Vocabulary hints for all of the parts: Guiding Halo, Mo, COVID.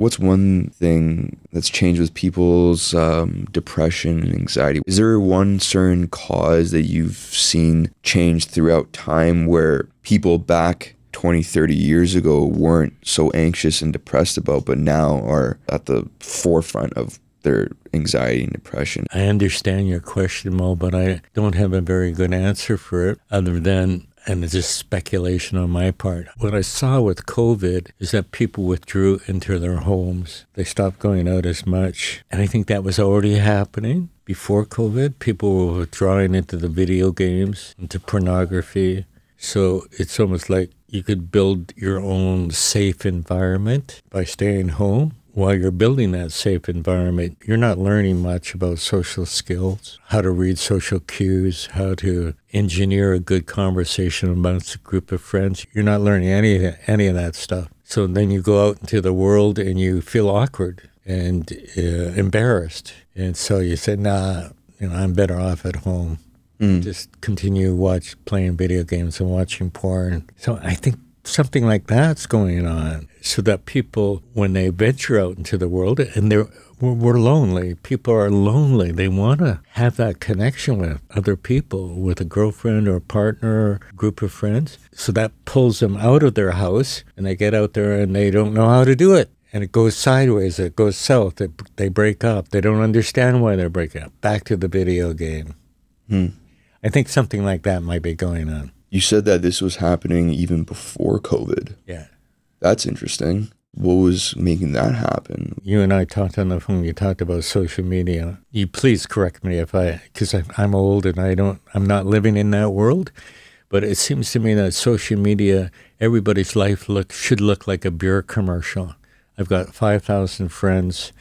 What's one thing that's changed with people's depression and anxiety? Is there one certain cause that you've seen change throughout time where people back 20, 30 years ago weren't so anxious and depressed about, but now are at the forefront of their anxiety and depression? I understand your question, Mo, but I don't have a very good answer for it other than, and it's just speculation on my part. What I saw with COVID is that people withdrew into their homes. They stopped going out as much. And I think that was already happening before COVID. People were withdrawing into the video games, into pornography. So it's almost like you could build your own safe environment by staying home. While you're building that safe environment, you're not learning much about social skills, how to read social cues, how to engineer a good conversation amongst a group of friends. You're not learning any of that stuff. So then you go out into the world and you feel awkward and embarrassed. And so you say, nah, you know, I'm better off at home. Mm. Just continue playing video games and watching porn. So I think something like that's going on, so that people, when they venture out into the world, and we're lonely. People are lonely. They want to have that connection with other people, with a girlfriend or a partner or a group of friends. So that pulls them out of their house, and they get out there and they don't know how to do it. And it goes sideways. It goes south. They break up. They don't understand why they're breaking up. Back to the video game. Hmm. I think something like that might be going on. You said that this was happening even before COVID. Yeah. That's interesting. What was making that happen? You and I talked on the phone. You talked about social media. You please correct me if I, because I'm old and I'm not living in that world. But it seems to me that social media, everybody's life should look like a beer commercial. I've got 5,000 friends.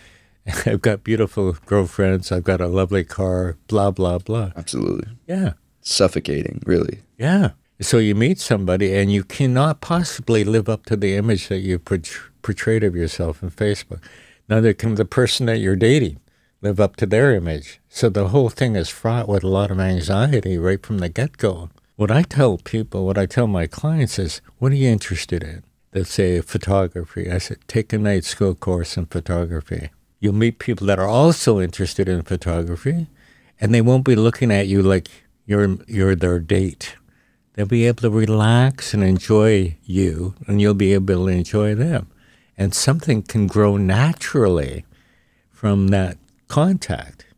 I've got beautiful girlfriends. I've got a lovely car, blah, blah, blah. Absolutely. Yeah. Suffocating, really. Yeah. So you meet somebody and you cannot possibly live up to the image that you portrayed of yourself on Facebook. Now there comes the person that you're dating, live up to their image. So the whole thing is fraught with a lot of anxiety right from the get-go. What I tell people, what I tell my clients is, what are you interested in? They'll say photography. I said, take a night school course in photography. You'll meet people that are also interested in photography, and they won't be looking at you like you're their date. They'll be able to relax and enjoy you, and you'll be able to enjoy them. And something can grow naturally from that contact.